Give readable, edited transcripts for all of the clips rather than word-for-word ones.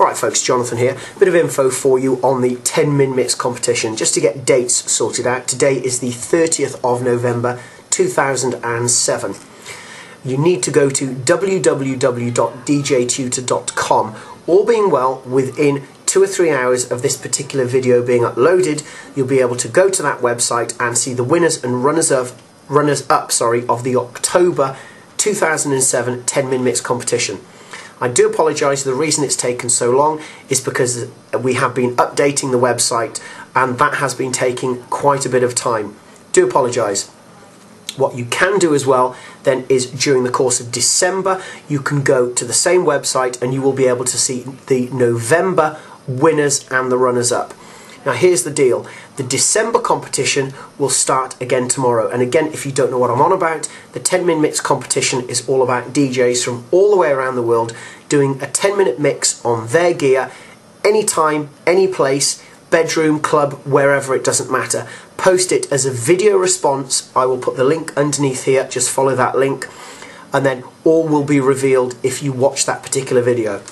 Alright folks, Jonathan here. Bit of info for you on the 10 Min Mix competition, just to get dates sorted out. Today is the 30th of November 2007. You need to go to www.djtutor.com. All being well, within 2 or 3 hours of this particular video being uploaded, you'll be able to go to that website and see the winners and runners-up of the October 2007 10 Min Mix competition. I do apologise, the reason it's taken so long is because we have been updating the website and that has been taking quite a bit of time. Do apologise. What you can do as well then is during the course of December you can go to the same website and you will be able to see the November winners and the runners-up. Now here's the deal, the December competition will start again tomorrow, and again, if you don't know what I'm on about, the 10 Min Mix competition is all about DJs from all the way around the world doing a 10-minute mix on their gear, anytime, any place, bedroom, club, wherever, it doesn't matter. Post it as a video response, I will put the link underneath here, just follow that link, and then all will be revealed if you watch that particular video.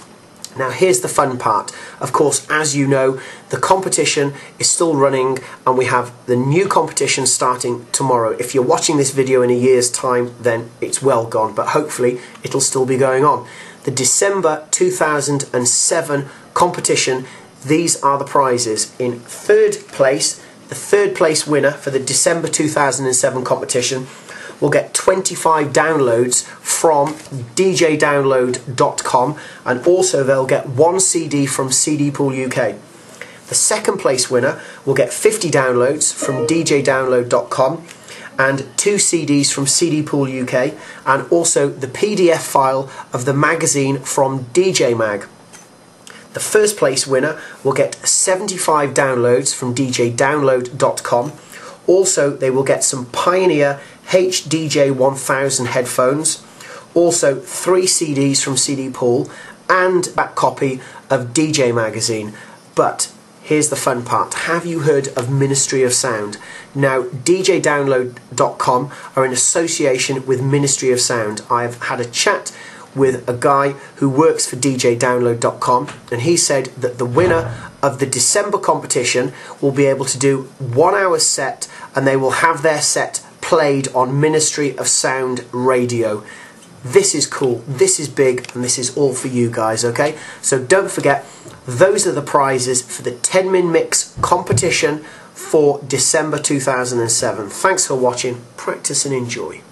Now here's the fun part. Of course, as you know, the competition is still running and we have the new competition starting tomorrow. If you're watching this video in a year's time, then it's well gone, but hopefully it'll still be going on. The December 2007 competition, these are the prizes. In third place, the third place winner for the December 2007 competition will get 25 downloads from djdownload.com, and also they'll get 1 CD from CDpool UK. The second place winner will get 50 downloads from djdownload.com and 2 CDs from CDpool UK, and also the PDF file of the magazine from DJ Mag. The first place winner will get 75 downloads from djdownload.com. Also, they will get some Pioneer HDJ 1000 headphones, also 3 CDs from CDpool and a copy of DJ Magazine. But here's the fun part. Have you heard of Ministry of Sound? Now, djdownload.com are in association with Ministry of Sound. I've had a chat with a guy who works for djdownload.com, and he said that the winner of the December competition will be able to do 1 hour set, and they will have their set played on Ministry of Sound radio. This is cool, this is big, and this is all for you guys, okay? So don't forget, those are the prizes for the 10 Min Mix competition for December 2007. Thanks for watching, practice and enjoy.